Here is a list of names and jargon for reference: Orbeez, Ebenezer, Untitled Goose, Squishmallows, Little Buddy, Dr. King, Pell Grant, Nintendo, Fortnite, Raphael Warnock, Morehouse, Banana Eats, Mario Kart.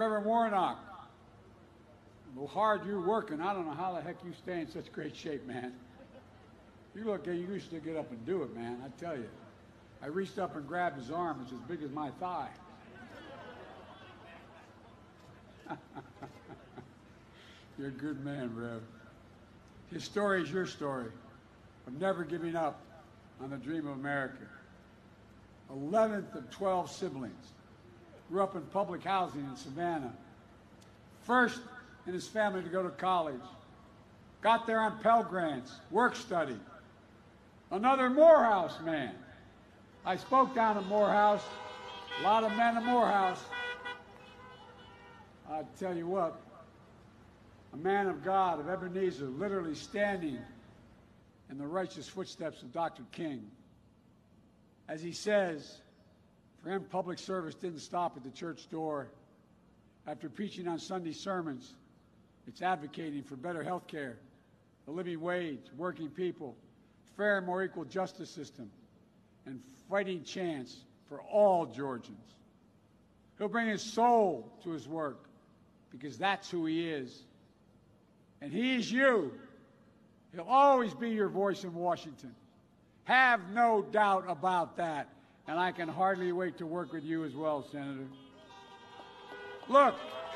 Reverend Warnock, how hard you're working. I don't know how the heck you stay in such great shape, man. You look, you used to get up and do it, man, I tell you. I reached up and grabbed his arm. It's as big as my thigh. You're a good man, Rev. His story is your story of never giving up on the dream of America. 11th of 12 siblings. Grew up in public housing in Savannah. First in his family to go to college. Got there on Pell Grants, work study. Another Morehouse man. I spoke down at Morehouse. A lot of men at Morehouse. I tell you what, a man of God, of Ebenezer, literally standing in the righteous footsteps of Dr. King. As he says, for him, public service didn't stop at the church door. After preaching on Sunday sermons, it's advocating for better health care, a living wage, working people, fair and more equal justice system, and fighting chance for all Georgians. He'll bring his soul to his work because that's who he is. And he is you. He'll always be your voice in Washington. Have no doubt about that. And I can hardly wait to work with you as well, Senator. Look.